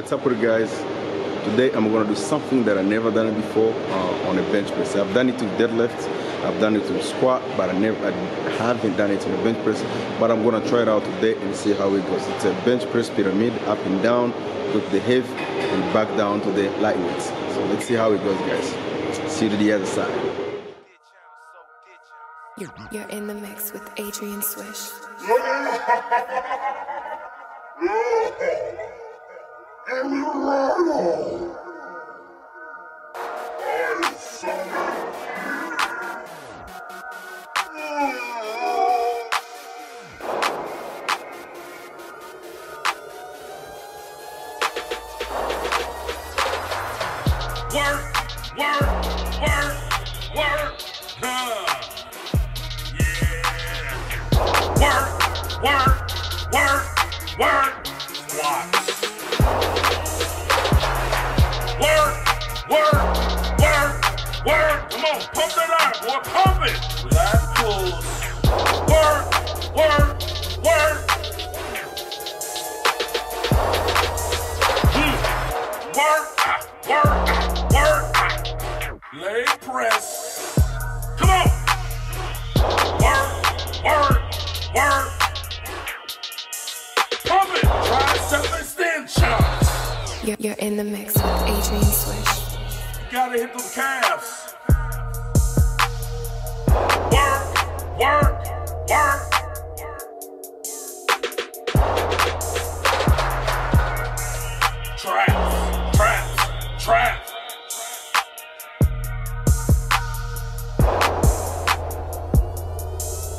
What's up with you guys? Today I'm going to do something that I've never done before on a bench press. I've done it with deadlifts, I've done it with squat, but I haven't done it on a bench press. But I'm going to try it out today and see how it goes. It's a bench press pyramid, up and down with the heavy and back down to the lightweights. So let's see how it goes, guys. See you to the other side. You're in the mix with Adrian Swish. Work. Work, squats. Work. Come on, pump that iron, boy, pump it. Lat pulls. Work. Work. Leg press. Come on. Work. You're in the mix with Adrian Swish. You gotta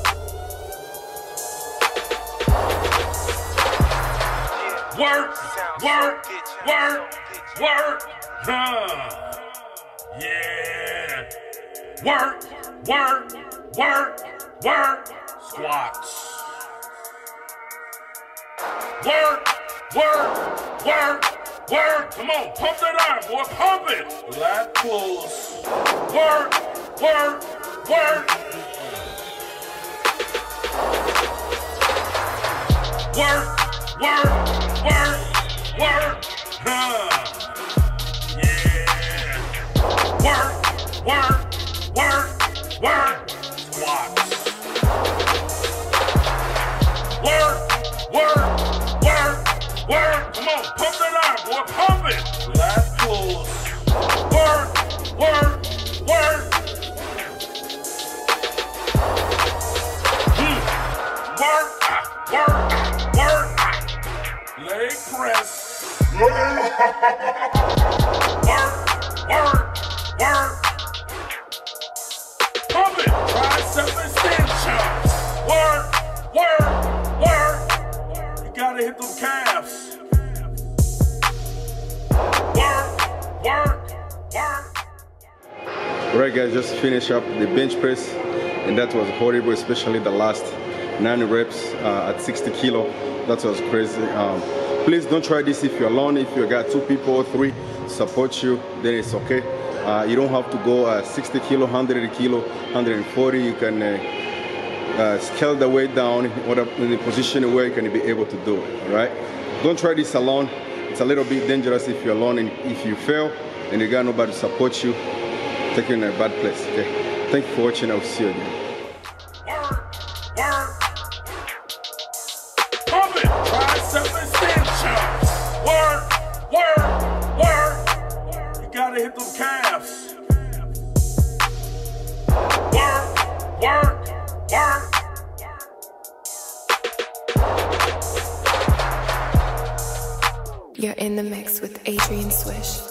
hit them calves. Work. Trap. Work. Yeah. Work. Squats. Work. Come on, pump that iron, boy, pump it. Lat pulls. Work. Yeah. Work. Squats. Work. Come on, pump that iron, boy, pump it. Lat pulls. Work. Leg press. Work. Pump it. Tricep extensions. Work. You gotta hit them calves. Work. Alright, guys, just finish up the bench press, and that was horrible, especially the last 9 reps at 60 kilo. That was crazy. Please don't try this if you're alone. If you got 2 people or 3 support you, then it's okay. You don't have to go 60 kilo, 100 kilo, 140. You can scale the weight down in a position where you can be able to do it. All right? Don't try this alone. It's a little bit dangerous if you're alone, and if you fail and you got nobody to support you, take you in a bad place. Okay? Thank you for watching. I'll see you again. Hit them calves. Work. You're in the mix with Adrian Swish.